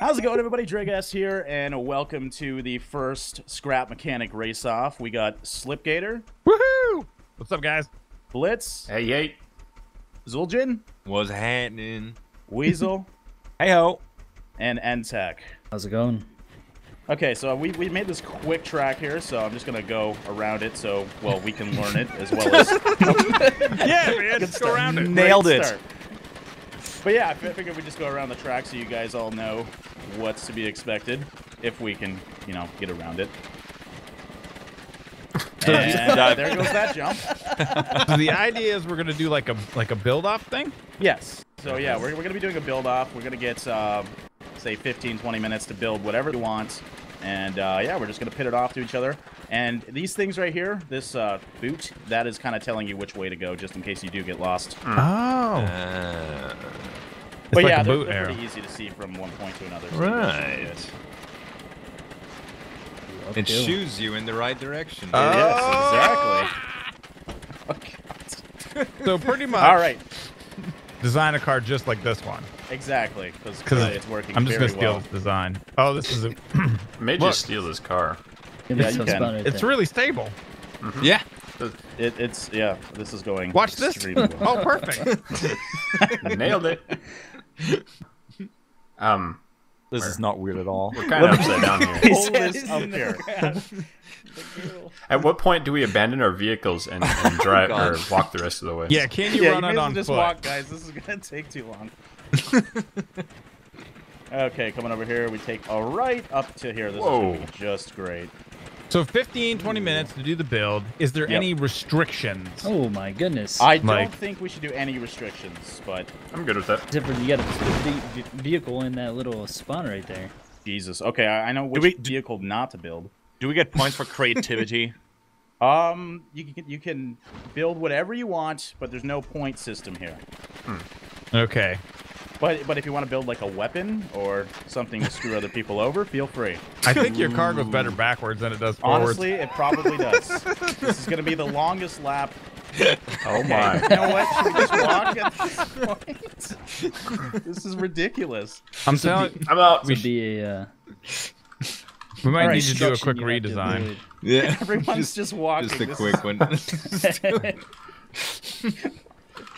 How's it going, everybody? Draegast here, and welcome to the first Scrap Mechanic race-off. We got Slipgator. Woohoo! What's up, guys? Blitz. Hey, hey. Zuljin. What's happening? Weasel. Hey ho. And eNtaK. How's it going? Okay, so we made this quick track here, so I'm just gonna go around it so, well, we can learn it as well as... Yeah, man, just go around it. Nailed it. But yeah, I figured we'd just go around the track so you guys all know what's to be expected, if we can, you know, get around it. And there goes that jump. So the idea is we're gonna do like a build-off thing? Yes. So yeah, we're gonna be doing a build-off. We're gonna get, say, 15, 20 minutes to build whatever you want. And yeah, we're just going to pit it off to each other. And these things right here, this boot, that is kind of telling you which way to go, just in case you do get lost. Oh. But yeah, like they're pretty easy to see from one point to another. So right. It shoes you in the right direction. Oh. Yes, exactly. Oh, so pretty much. All right. Design a car just like this one. Exactly, because it's working. I'm just gonna steal this design. Oh, this is a. May just steal this car. Yeah, you can. It's really stable. Mm-hmm. Yeah. It's yeah. This is going. Watch this. Well. Oh, perfect. Nailed it. This is not weird at all. We're kind of upside down here. At what point do we abandon our vehicles and drive or walk the rest of the way? Yeah, can you run out on foot? Just walk, guys. This is gonna take too long. Okay, coming over here, we take all right up to here. This is gonna be just great. So 15, 20 minutes to do the build. Is there any restrictions? Oh my goodness! I don't think we should do any restrictions, but I'm good with that. Different. You got to put the vehicle in that little spawn right there. Jesus. Okay, I know which vehicle not to build. Do we get points for creativity? You can build whatever you want, but there's no point system here. Hmm. Okay. But if you want to build like a weapon or something to screw other people over, feel free. I think your car goes better backwards than it does forwards. Honestly, it probably does. This is going to be the longest lap. Oh my. You know what? Should we just walk at this point? This is ridiculous. I'm telling you. We might need to do a quick redesign. Yeah. Everyone's just walking. Just a quick one.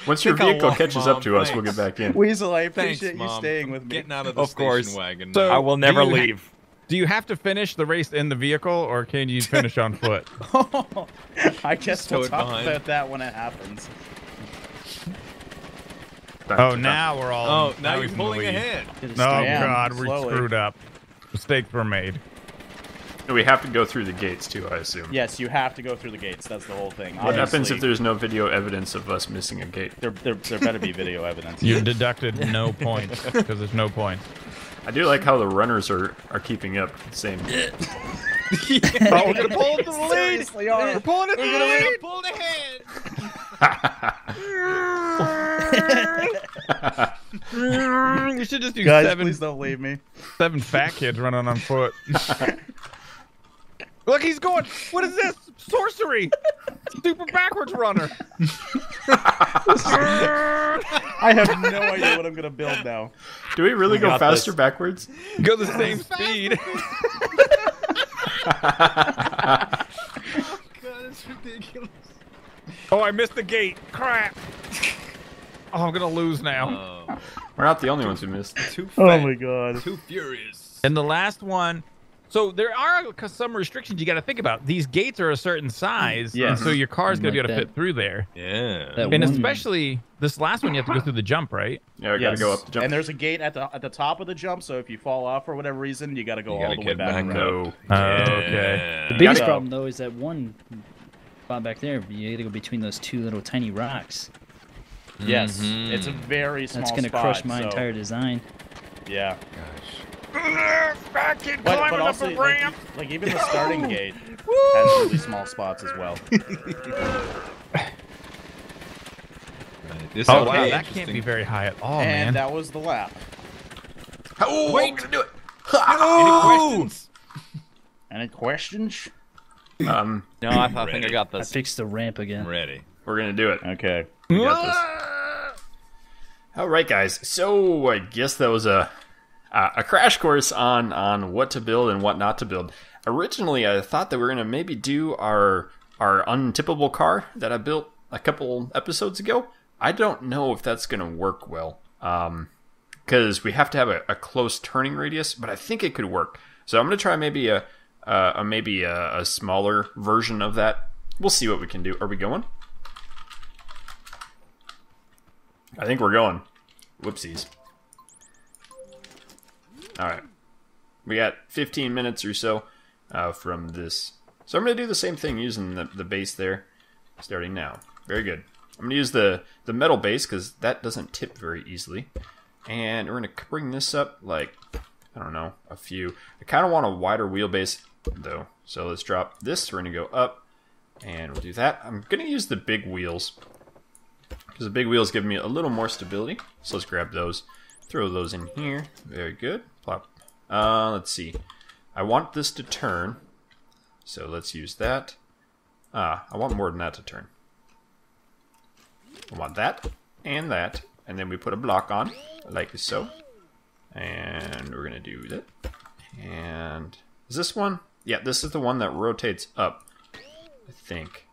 Once your vehicle catches up to us, we'll get back in. Weasel, I appreciate you staying with me. Getting out of the station wagon. So I will never leave. Do you have to finish the race in the vehicle, or can you finish on foot? Oh, I guess we'll talk about that when it happens. Oh, now we're all... Oh, now you're pulling ahead. Oh, God, we screwed up. Mistakes were made. We have to go through the gates, too, I assume. Yes, you have to go through the gates. That's the whole thing. What happens if there's no video evidence of us missing a gate? There better be video evidence. You deducted no points, because there's no point. I do like how the runners are keeping up the same. Oh, we're going to pull the lead! Seriously, all right. We're pulling it ahead! We're going to pull ahead! You should just do guys, seven... please don't leave me. Seven fat kids running on foot. Look, he's going. What is this? Sorcery. Super backwards runner. I have no idea what I'm going to build now. Do we really go faster backwards? Go the same speed. Oh, God, it's ridiculous. Oh, I missed the gate. Crap. Oh, I'm going to lose now. We're not the only ones who missed. Too fat. Oh, my God. Too furious. And the last one. So there are some restrictions you got to think about. These gates are a certain size, and so your car's going to be able to fit through there. Yeah. And especially this last one, you have to go through the jump, right? Yeah, you got to go up the jump. And there's a gate at the top of the jump, so if you fall off for whatever reason, you got to go all the way back. Okay. The biggest problem, though, is that one spot back there, you got to go between those two little tiny rocks. Yes. Mm-hmm. It's a very small spot. That's going to crush my entire design. Yeah. Gosh. Back in, climbing up a ramp. Like even the starting gate has really small spots as well. Oh wow, that can't be very high at all, man. And that was the lap. Oh, wait, I'm gonna do it. Any questions? Any questions? No, I think I got this. I fixed the ramp again. I'm ready. We're gonna do it. Okay. We got this. All right, guys. So I guess that was a. a crash course on what to build and what not to build. Originally, I thought that we were going to maybe do our untippable car that I built a couple episodes ago. I don't know if that's going to work well, because we have to have a close turning radius, but I think it could work. So I'm going to try maybe a smaller version of that. We'll see what we can do. Are we going? I think we're going. Whoopsies. Alright. We got 15 minutes or so from this. So I'm going to do the same thing using the base there, starting now. Very good. I'm going to use the metal base because that doesn't tip very easily. And we're going to bring this up like, I don't know, a few. I kind of want a wider wheelbase though. So let's drop this. We're going to go up and we'll do that. I'm going to use the big wheels because the big wheels give me a little more stability. So let's grab those. Throw those in here. Very good. Plop. Let's see. I want this to turn. So let's use that. I want more than that to turn. I want that, and then we put a block on, like so. And we're gonna do that. And is this one? Yeah, this is the one that rotates up, I think.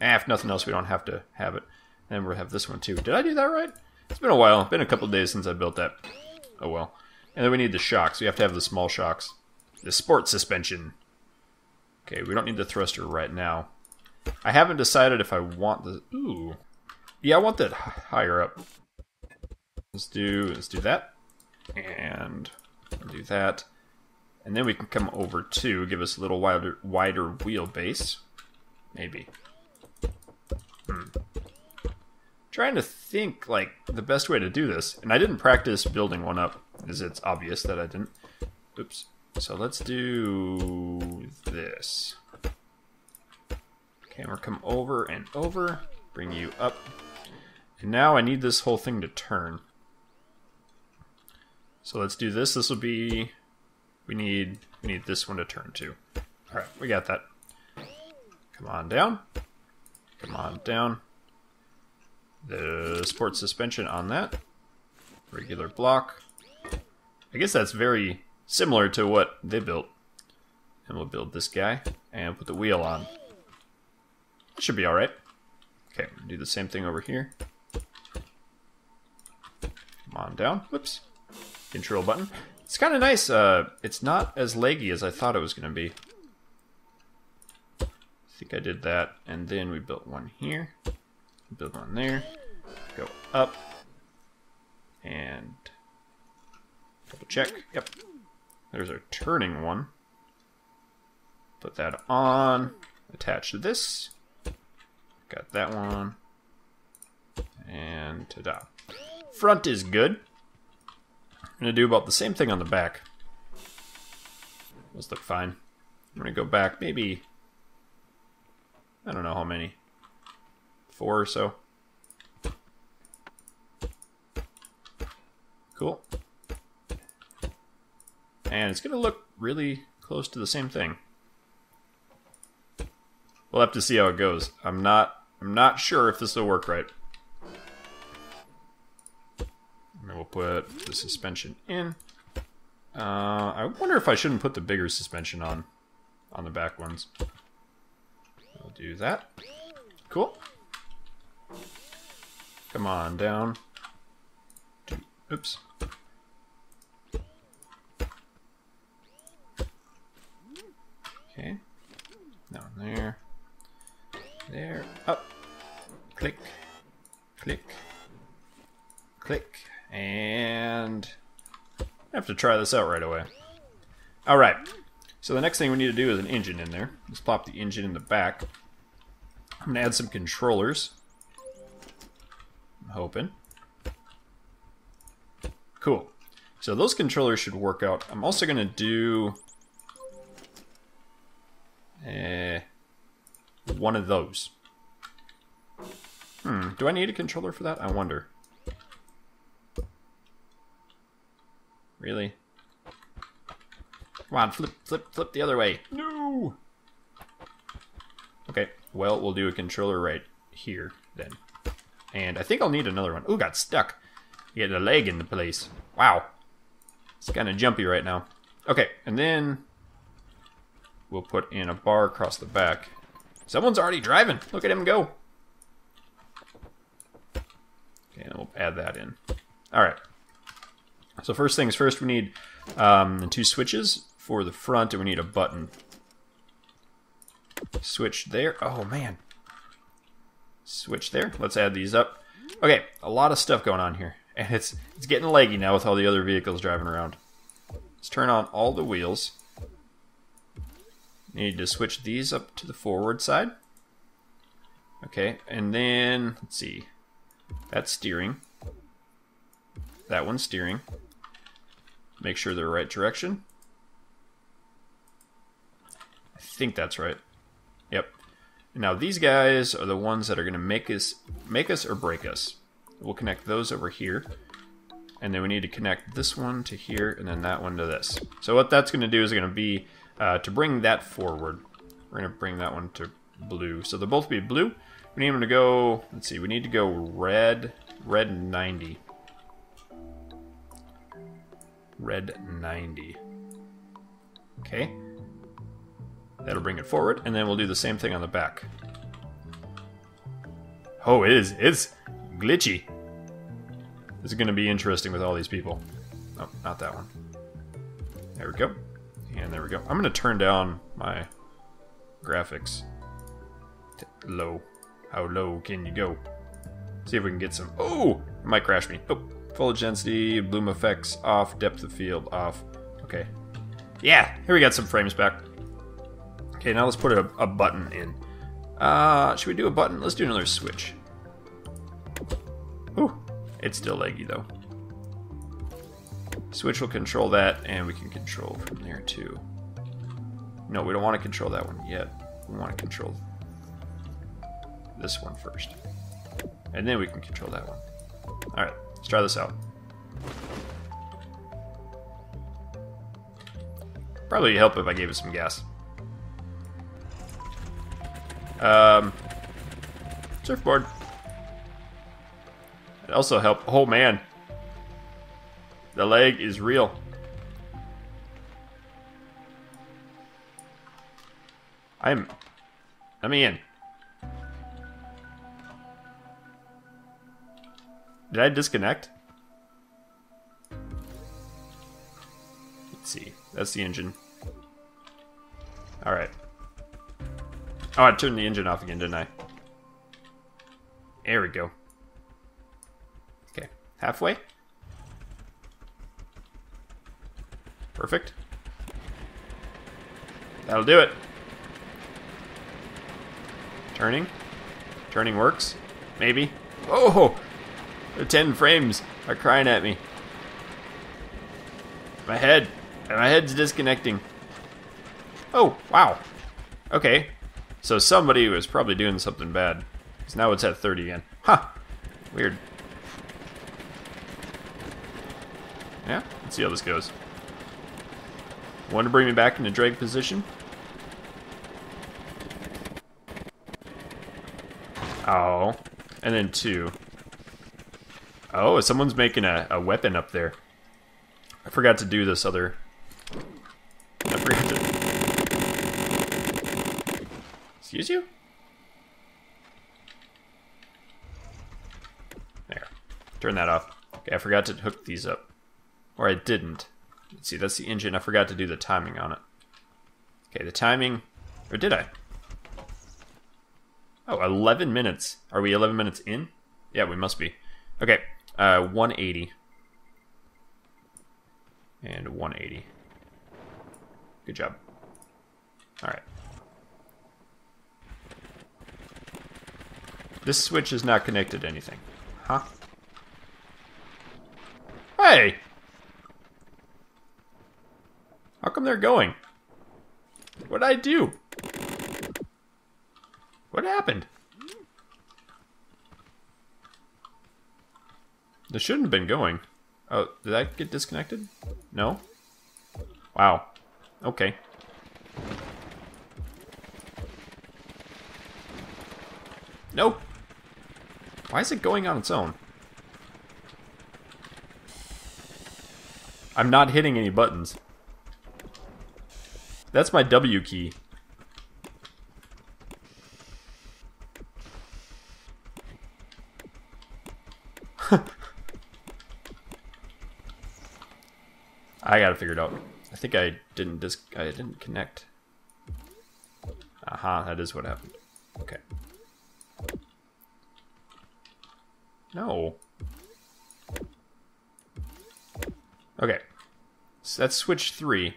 If nothing else, we don't have to have it. And we'll have this one too. Did I do that right? It's been a while. Been a couple of days since I built that. Oh well. And then we need the shocks. We have to have the small shocks. The sport suspension. Okay, we don't need the thruster right now. I haven't decided if I want the... Ooh. Yeah, I want that higher up. Let's do that. And we'll do that. And then we can come over to give us a little wider wheelbase. Maybe. Trying to think like the best way to do this. And I didn't practice building one up, as it's obvious that I didn't. Oops. So let's do this. Okay, we'll come over and over. Bring you up. And now I need this whole thing to turn. So let's do this. This will be... We need this one to turn too. Alright, we got that. Come on down. Come on down. The sport suspension on that. Regular block. I guess that's very similar to what they built. And we'll build this guy. And put the wheel on. That should be alright. Okay, we'll do the same thing over here. Come on down. Whoops. Control button. It's kind of nice. It's not as laggy as I thought it was going to be. I think I did that. And then we built one here. Build one there. Go up. And double check. Yep. There's our turning one. Put that on. Attach to this. Got that one. And ta-da. Front is good. I'm going to do about the same thing on the back. Those look fine. I'm going to go back maybe, I don't know how many, 4 or so. Cool. And it's going to look really close to the same thing. We'll have to see how it goes. I'm not sure if this will work right. And we'll put the suspension in. I wonder if I shouldn't put the bigger suspension on the back ones. We'll do that. Cool. Come on down. Oops. Okay. Down there. There, up, click, click, click, and I have to try this out right away. Alright, so the next thing we need to do is an engine in there. Let's plop the engine in the back. I'm going to add some controllers. I'm hoping. Cool. So those controllers should work out. I'm also going to do one of those. Do I need a controller for that? I wonder. Really? Come on, flip, flip, flip the other way. No! Okay, well, we'll do a controller right here, then. And I think I'll need another one. Ooh, got stuck. Get a leg in the place. Wow. It's kind of jumpy right now. Okay, and then we'll put in a bar across the back. Someone's already driving. Look at him go. Okay, and we'll add that in. All right. So first things first, we need two switches for the front, and we need a button. Switch there. Oh, man. Switch there. Let's add these up. Okay, a lot of stuff going on here. And it's getting leggy now with all the other vehicles driving around. Let's turn on all the wheels. Need to switch these up to the forward side. Okay, and then, let's see. That's steering. That one's steering. Make sure they're right direction. I think that's right. Yep. Now these guys are the ones that are going to make us or break us. We'll connect those over here. And then we need to connect this one to here and then that one to this. So what that's going to do is going to be to bring that forward. We're going to bring that one to blue. So they'll both be blue. We need them to go, let's see, we need to go red 90. Red 90. Okay. That'll bring it forward, and then we'll do the same thing on the back. Oh, it's glitchy. This is going to be interesting with all these people. Oh, not that one. There we go. And there we go. I'm going to turn down my graphics. Low. How low can you go? See if we can get some... Oh! It might crash me. Oh. Full density, bloom effects off, depth of field off. Okay. Yeah! Here we got some frames back. Okay, now let's put a button in. Should we do a button? Let's do another switch. Ooh, it's still leggy though. Switch will control that, and we can control from there too. No, we don't want to control that one yet. We want to control this one first. And then we can control that one. All right, let's try this out. Probably help if I gave it some gas. Surfboard. It also helped. Oh man, the lag is real. Let me in. Did I disconnect? Let's see. That's the engine. All right. Oh, I turned the engine off again, didn't I? There we go. Okay, halfway. Perfect. That'll do it. Turning. Turning works. Maybe. Oh! The 10 frames are crying at me. My head. My head's disconnecting. Oh, wow. Okay. So somebody was probably doing something bad. Because now it's at 30 again. Huh. Weird. Yeah, let's see how this goes. Want to bring me back into drag position? Oh. And then two. Oh, someone's making a weapon up there. I forgot to do this other... Excuse you? There. Turn that off. Okay, I forgot to hook these up. Or I didn't. Let's see, that's the engine. I forgot to do the timing on it. Okay, the timing... Or did I? Oh, 11 minutes. Are we 11 minutes in? Yeah, we must be. Okay, 180. And 180. Good job. Alright. This switch is not connected to anything. Huh? Hey! How come they're going? What'd I do? What happened? This shouldn't have been going. Oh, did I get disconnected? No? Wow. Okay. Nope. Why is it going on its own? I'm not hitting any buttons. That's my W key. I gotta figure it out. I think I didn't connect. Aha, that is what happened. Okay. No. Okay. So that's switch 3.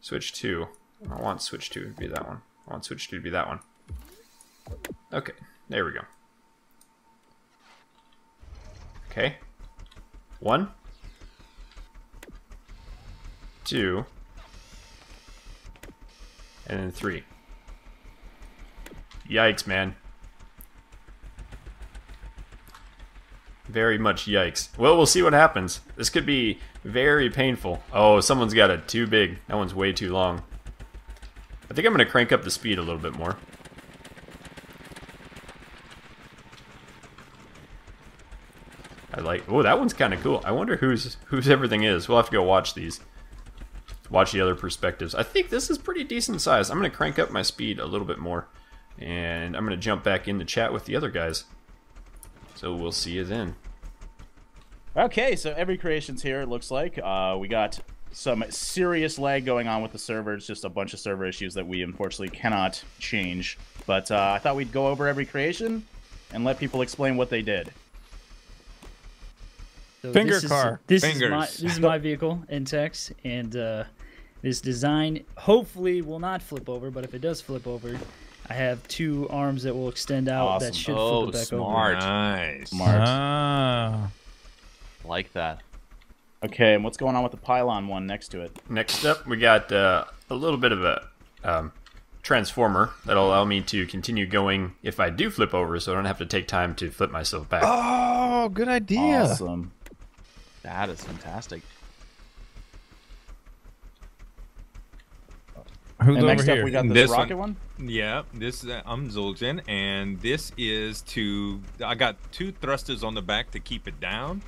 Switch 2. I want switch 2 to be that one. I want switch 2 to be that one. Okay. There we go. Okay. 1, 2, and then 3. Yikes, man. Very much yikes. Well, we'll see what happens. This could be very painful. Oh, someone's got it too big. That one's way too long. I think I'm going to crank up the speed a little bit more. I like... Oh, that one's kind of cool. I wonder whose everything is. We'll have to go watch these. Watch the other perspectives. I think this is pretty decent size. I'm going to crank up my speed a little bit more. And I'm going to jump back in to chat with the other guys. So we'll see you then. Okay, so every creation's here, it looks like. We got some serious lag going on with the server. It's just a bunch of server issues that we unfortunately cannot change. But I thought we'd go over every creation and let people explain what they did. So this is my vehicle, eNtaK, and this design hopefully will not flip over, but if it does flip over, I have 2 arms that will extend out. Awesome. That should flip it back over. Nice. Smart. Ah. Like that. Okay, and what's going on with the pylon one next to it? Next up, we got a little bit of a transformer that'll allow me to continue going if I do flip over, so I don't have to take time to flip myself back. Oh, good idea. Awesome. That is fantastic. Who's and next over up, here? We got this rocket one. Yeah, this is, I'm Zuljin, and this is to... I got 2 thrusters on the back to keep it down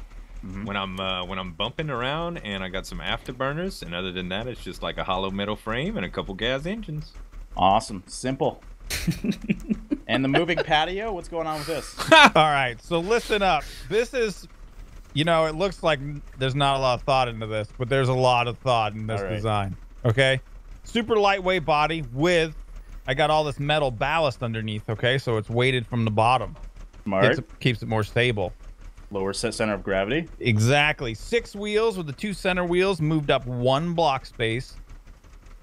when I'm bumping around, and I got some afterburners, and other than that, it's just like a hollow metal frame and a couple gas engines. Awesome. Simple. And the moving patio, what's going on with this? All right, so listen up. This is... You know, it looks like there's not a lot of thought into this, but there's a lot of thought in this design. Okay? Super lightweight body with, I got all this metal ballast underneath, okay? So it's weighted from the bottom. Smart. Keeps it more stable. Lower center of gravity. Exactly. 6 wheels with the 2 center wheels moved up 1 block space.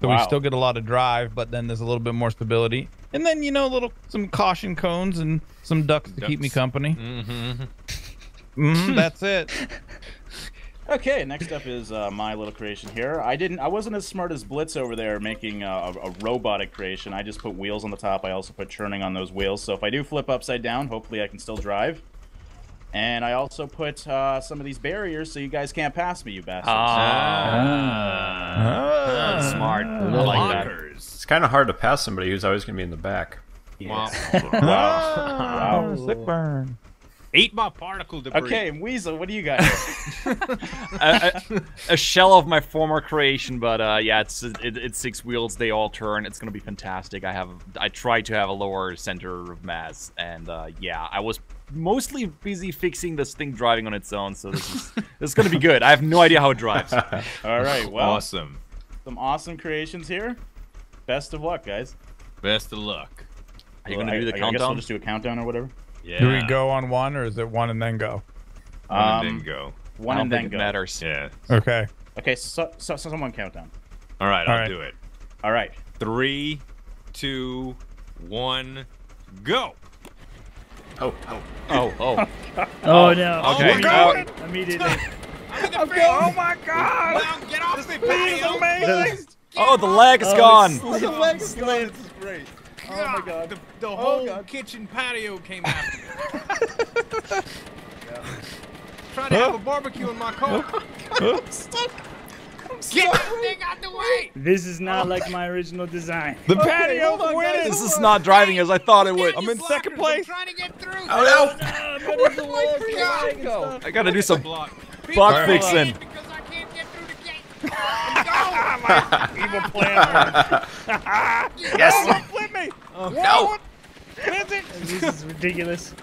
So we still get a lot of drive, but then there's a little bit more stability. And then, you know, some caution cones and some ducks to keep me company. Mm-hmm. That's it. Okay, next up is my little creation here. I wasn't as smart as Blitz over there making a robotic creation. I just put wheels on the top. I also put churning on those wheels. So if I do flip upside down, hopefully I can still drive. And I also put some of these barriers so you guys can't pass me, you bastards. Smart. Like that. It's kind of hard to pass somebody who's always going to be in the back. Yes. Wow. Sick burn. Eat my particle debris. Okay, Weasel, what do you got here? a shell of my former creation, but yeah, it's 6 wheels. They all turn. It's gonna be fantastic. I tried to have a lower center of mass, and yeah, I was mostly busy fixing this thing driving on its own. So this is gonna be good. I have no idea how it drives. All right, well, awesome. Some awesome creations here. Best of luck, guys. Best of luck. Are you gonna do the countdown? I guess we'll just do a countdown or whatever. Yeah. Do we go on one, or is it one and then go? One and then go. One and then go. Matters. Yeah. Okay. Okay. So someone countdown. All right. I'll do it. All right. 3, 2, 1, go. Oh no. Okay. We're going. Immediately. Oh my God! Wow, get off me, patio! Oh, the leg is gone. The leg is gone. This is great. God, oh my God. The whole kitchen patio came after me. Yeah. Trying to have a barbecue in my car. Oh, I'm stuck. I'm stuck. Get that thing out the way. This is not like my original design. The patio wins. This is not driving as I thought it would. I'm in second place. I'm trying to get through. Oh, no. Where did the wall go? I got to do some block fixing. Go! My evil plan. Yes. Don't flip me. Oh. No. Physics. This is ridiculous.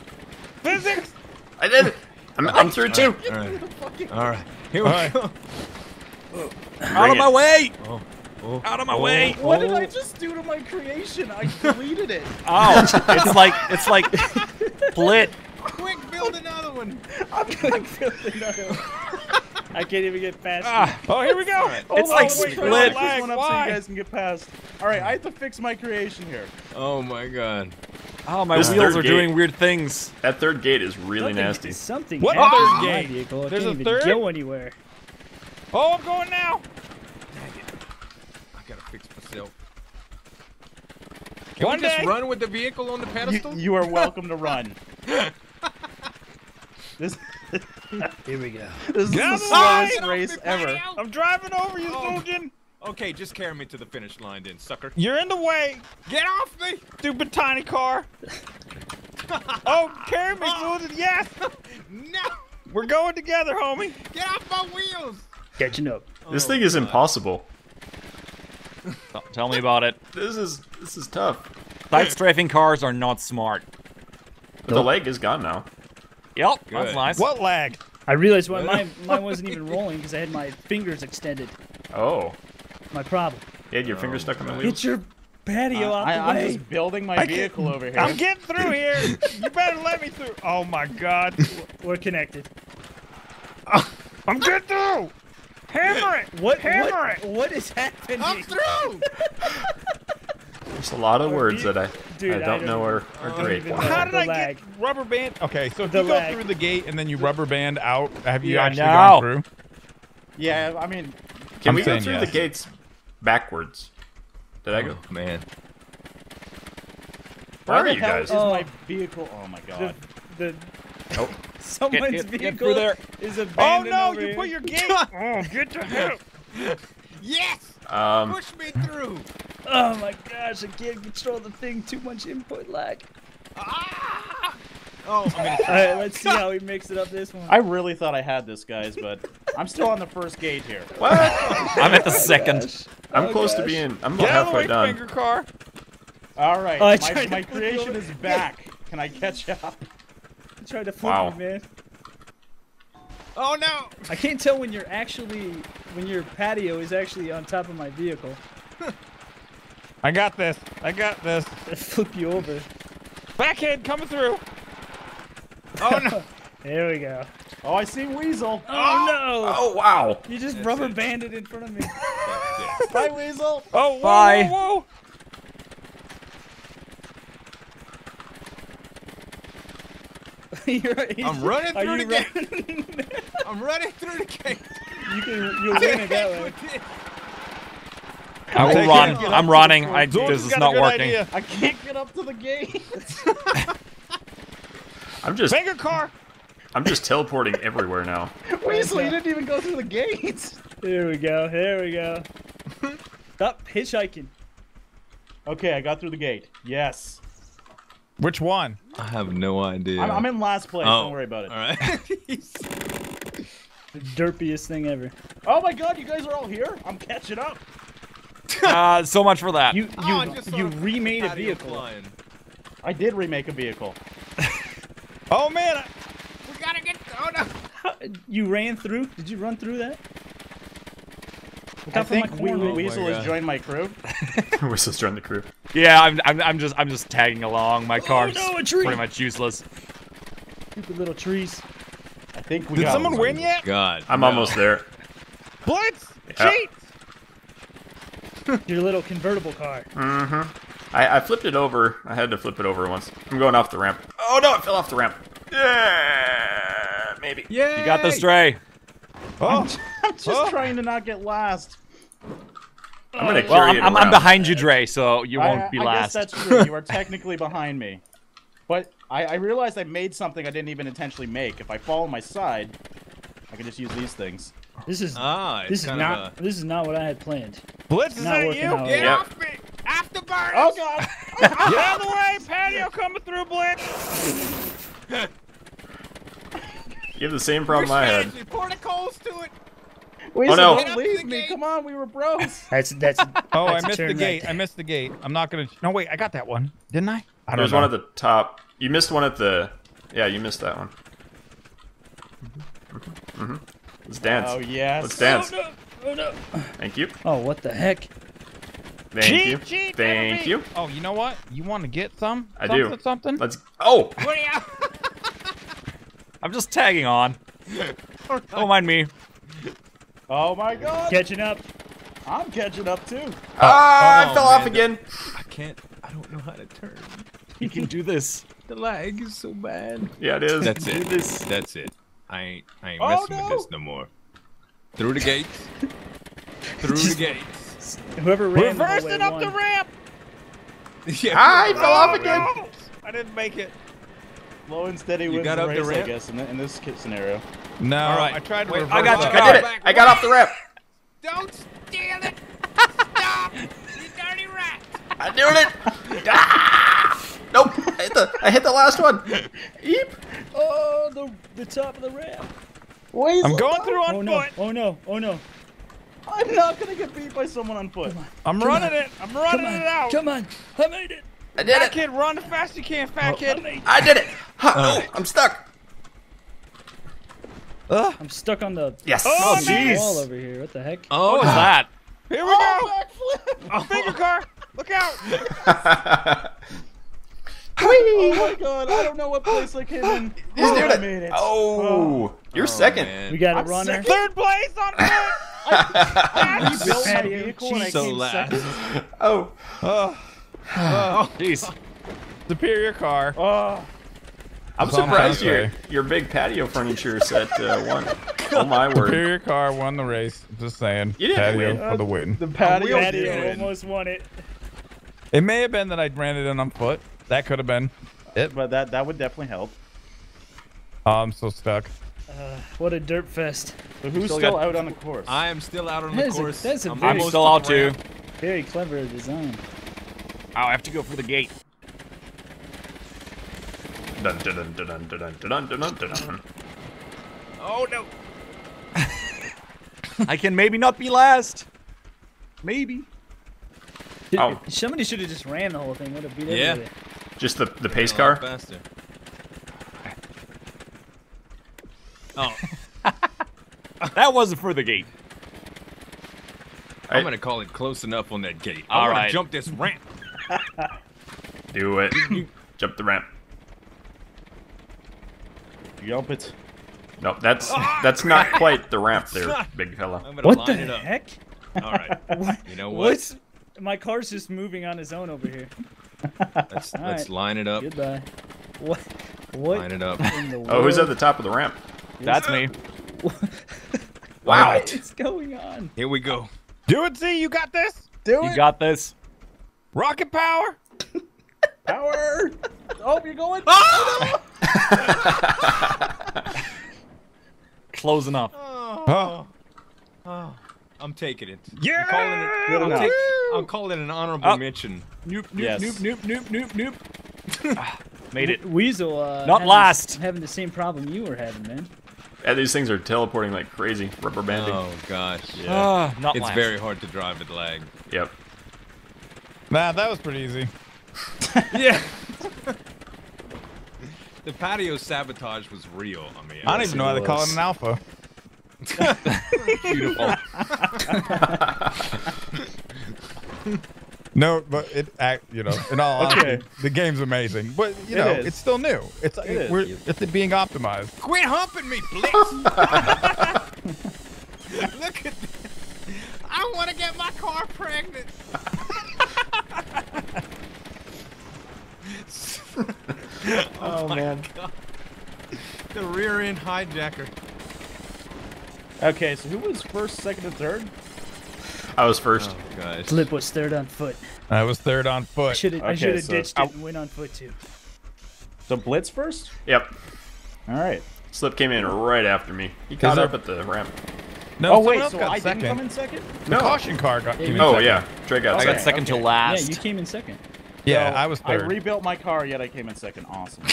Physics. I did it. I'm through too. All right. All right. Here we go. Out of my way. Oh. Oh, out of my way! What did I just do to my creation? I deleted it. Oh, it's like Blitz. Quick, build another one. I'm gonna build another one. I can't even get past. Oh, here we go. Right. It's like Split. This one up so you guys can get past. All right, I have to fix my creation here. Oh my god. Oh, my wheels are doing weird things. That third gate is really nasty. Something. What other gate? Vehicle. There's can't a third. Go anywhere. Oh, I'm going now. Gotta fix myself. Can we just run with the vehicle on the pedestal? You are welcome to run. This here we go. This is the slowest race ever. I'm driving over you, Zuljin. Okay, just carry me to the finish line then, sucker. You're in the way. Get off me, stupid tiny car. Oh, carry me, Zuljin. Yes. No. We're going together, homie. Get off my wheels. Catching up. This thing is impossible. Tell me about it. This is tough. Side strafing cars are not smart. But the lag is gone now. Yep, good. That's nice. What lag? I realized why mine wasn't even rolling because I had my fingers extended. Oh. My problem. You had your fingers stuck on the wheel. Get your patio out the way. I'm just building my vehicle over here. I'm getting through here. You better let me through. Oh my god. We're connected. I'm getting through. Hammer it! What? Hammer it! What is happening? I'm through! There's a lot of words that I don't know are great. How did I get rubber band? Okay, so if you go through the gate and then you rubber band out, have you actually gone through? Yeah, I mean... Can we go through the gates backwards? Did I go? Oh, man. Where are you guys? This is my vehicle. Oh, my god. Nope. Someone's vehicle there. Is abandoned. Oh no! Over you here. Put your gate. Oh, get to him. Yes. Push me through. Oh my gosh! I can't control the thing. Too much input lag. Ah! Oh. I mean, all right. Let's see how he makes it up this one. I really thought I had this, guys, but I'm still on the first gate here. What? I'm at the second. Oh, I'm close to being. I'm about halfway done. Finger car. All right. My creation is back. Can I catch up? Tried to flip me, man. Oh no! I can't tell when you're when your patio is actually on top of my vehicle. I got this. I got this. I flip you over. Backhand coming through. Oh no! There we go. Oh, I see Weasel. Oh, no! Oh wow! You just rubber banded in front of me. Bye, Weasel. Oh, whoa, bye. Whoa, whoa. I'm running through the gate. I'm running through the gate. You'll win it that way. I will run. I'm running. This is not working. Idea. I can't get up to the gate. Finger car. I'm just teleporting everywhere now. Weasel, you didn't even go through the gates. Here we go. Here we go. Stop hitchhiking. Okay, I got through the gate. Yes. Which one? I have no idea. I'm in last place. Don't worry about it. All right. The derpiest thing ever. Oh my god, you guys are all here? I'm catching up. So much for that. You remade a vehicle. I did remake a vehicle. Oh man. We gotta get... Oh no. You ran through? Did you run through that? I think Weasel has joined my crew. Weasel's joined the crew. Yeah, I'm just tagging along. My car's pretty much useless. Stupid little trees. I think we. Did someone win yet? God, I'm almost there. Blitz, cheat! Your little convertible car. Mm-hmm. I flipped it over. I had to flip it over once. I'm going off the ramp. Oh no! It fell off the ramp. Yeah, maybe. Yeah. You got this, Dre. Oh. I'm just trying to not get last. I'm gonna carry it around. I'm behind you, Dre, so you won't be last. I guess that's true. You are technically behind me. But I realized I made something I didn't even intentionally make. If I fall on my side, I can just use these things. This is not what I had planned. Blitz, is that you? Get off me! Afterburners! Oh god! Out of the way! Patio coming through, Blitz! You have the same problem I had. Pour the coals to it. Weasel, oh, no. Don't leave me. Come on, we were bros. That's oh, I missed the gate. I missed the gate. I'm not going to... No, wait. I got that one. Didn't I? I don't know. There's one at the top. You missed one at the... Yeah, you missed that one. Mm-hmm. Let's dance. Oh, yes. Let's dance. Oh, no. Oh, no. Thank you. Oh, what the heck? Thank you. Oh, you know what? You want to get some? I do. Let's... Oh! What are you... I'm just tagging on. Don't mind me. Oh my god! Catching up. I'm catching up too. Ah, oh, I fell off again. I can't. I don't know how to turn. You can do this. The lag is so bad. Yeah, it is. That's it. That's it. I ain't messing with this no more. Through the gates. Through the gates. Whoever ran reversing up the ramp. Yeah. I fell off again. No. I didn't make it. Low and steady wins the race, I guess, in this scenario. No, all right. I tried to reverse. I got you. I did it. I got off the ramp. Don't steal it. Stop. You dirty rat. I knew it. Ah! Nope. I hit the last one. Eep. Oh, the top of the ramp. Weasel. I'm going through on foot. Oh no. Oh no. I'm not gonna get beat by someone on foot. I'm running it. I'm running it out. Come on. I made it. I did it. Fat kid, run fast you can, fat kid. I did it. Huh. Oh, I'm stuck. I'm stuck on the wall over here. What the heck? Oh, what is that? Here we go. Oh. Finger car. Look out. Oh my god, I don't know what place I came in. I made it. Oh. You're second. Man. We got a runner. Third place on foot. I built my vehicle and I came second. Oh. Oh, jeez. Superior car. Oh. I'm surprised your big patio furniture set won. Oh, my word. Superior car won the race. Just saying. You didn't win. For the win. The patio almost won it. It may have been that I ran it in on foot. That could have been it. But that would definitely help. Oh, I'm so stuck. What a dirt fest. But who's still out on the course? I am still out on the course. I'm still out, too. Very clever design. Oh, I have to go for the gate. Dun dun dun dun dun dun dun dun dun dun. Oh no! I can maybe not be last. Maybe. Oh. Somebody should have just ran the whole thing. Would have beat everybody. Yeah. Just the pace car. Faster. Oh. That wasn't for the gate. I'm gonna call it close enough on that gate. All right. Jump this ramp. Do it. Jump the ramp. Jump it. No, that's not quite the ramp there, big fella. What the heck? All right. You know what? My car's just moving on his own over here. Let's line it up. Goodbye. What? Line it up. Oh, who's at the top of the ramp? That's me. Wow. What is going on? Here we go. Do it, Z. You got this. Do it. You got this. Rocket power! Power! Oh, you're going? Oh, no. Closing up. Oh. Oh. I'm taking it. Yeah! I'm calling it an honorable mention. Noop, noop, noop, noop, noop, noop, noop. Made it. Weasel, not last. Having the same problem you were having, man. Yeah, these things are teleporting like crazy. Rubber banding. Oh, gosh. Yeah. Not last. It's very hard to drive with lag. Yep. Nah, that was pretty easy. Yeah. The patio sabotage was real. I mean, I don't even know how to call it an alpha. Beautiful. No, but in all honesty, the game's amazing. But you know, it's still new. It's being optimized. Quit humping me, Blitz. Look at this. I want to get my car pregnant. Oh man. God. The rear end hijacker. Okay, so who was first, second, and third? I was first. Oh, gosh. Flip was third on foot. I was third on foot. I should have ditched it and went on foot too. So Blitz first? Yep. Alright. Slip came in right after me. He caught up at the ramp. No, oh wait, so I didn't come in second? No. The caution car got in second. Oh yeah, Draegast got second. I got second to last. Yeah, you came in second. Yeah, so I was third. I rebuilt my car, yet I came in second. Awesome.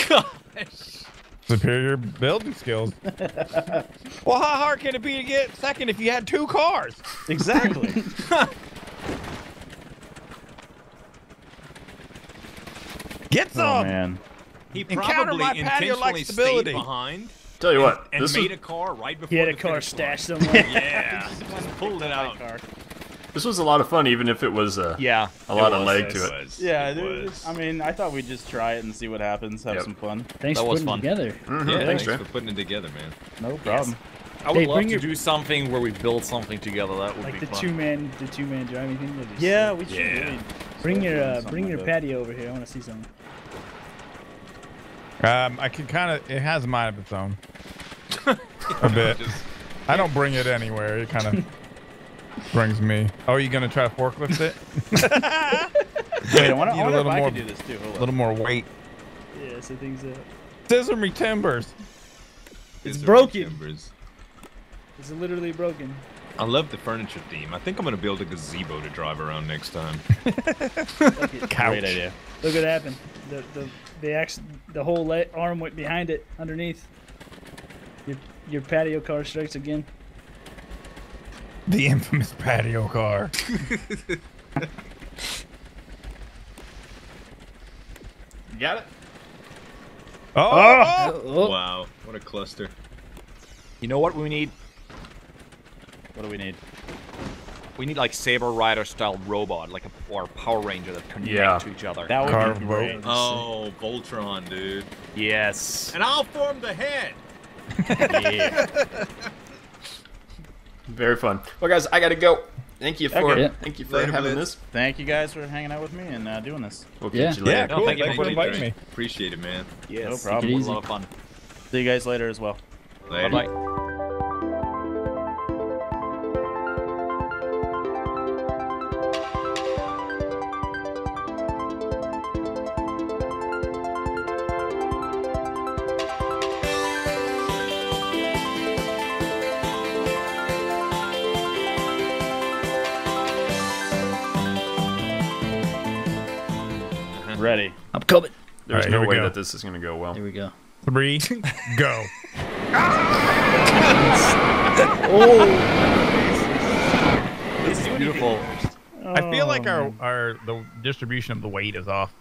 Superior building skills. Well, how hard can it be to get second if you had two cars? Exactly. Get some. Oh, man. He probably my intentionally stayed behind. Tell you what, and this made a car right before. He had a car stashed somewhere. Yeah, just pulled it out. This was a lot of fun, even if it was a lot of leg to it. Yeah, it was. I mean, I thought we'd just try it and see what happens. Have some fun. Thanks for putting it together. Mm-hmm. Yeah, thanks for putting it together, man. No problem. I would love to do something where we build something together. That would be fun. Like the two-man driving thing. Yeah, we should. Really bring your patio over here. I want to see something. I can kind of. It has a mind of its own. A bit. I don't bring it anywhere. It kind of. Brings me. Oh, you gonna try to forklift it? Wait, I can do this too. A little more weight. Yeah, so things up. Scissor me timbers. It's broken. Timbers. It's literally broken. I love the furniture theme. I think I'm gonna build a gazebo to drive around next time. Great idea. Look what happened. The whole arm went behind it underneath. Your patio car strikes again. The infamous patio car. You got it? Oh! Wow, what a cluster. You know what we need? What do we need? We need like Saber Rider style robot, like or Power Ranger that connect to each other. That would be great. Oh, Voltron, dude. Yes. And I'll form the head! Yeah. Very fun. Well, guys, I gotta go. Thank you for having this. Thank you guys for hanging out with me and doing this. We'll catch you later. Yeah, cool. Thank you for inviting me. Appreciate it, man. Yes, no problem. It was a lot of fun. See you guys later as well. Later. Bye-bye. Ready. I'm coming. There's no way that this is going to go well. Here we go. 3, go. Oh. It's beautiful. I feel like our distribution of the weight is off.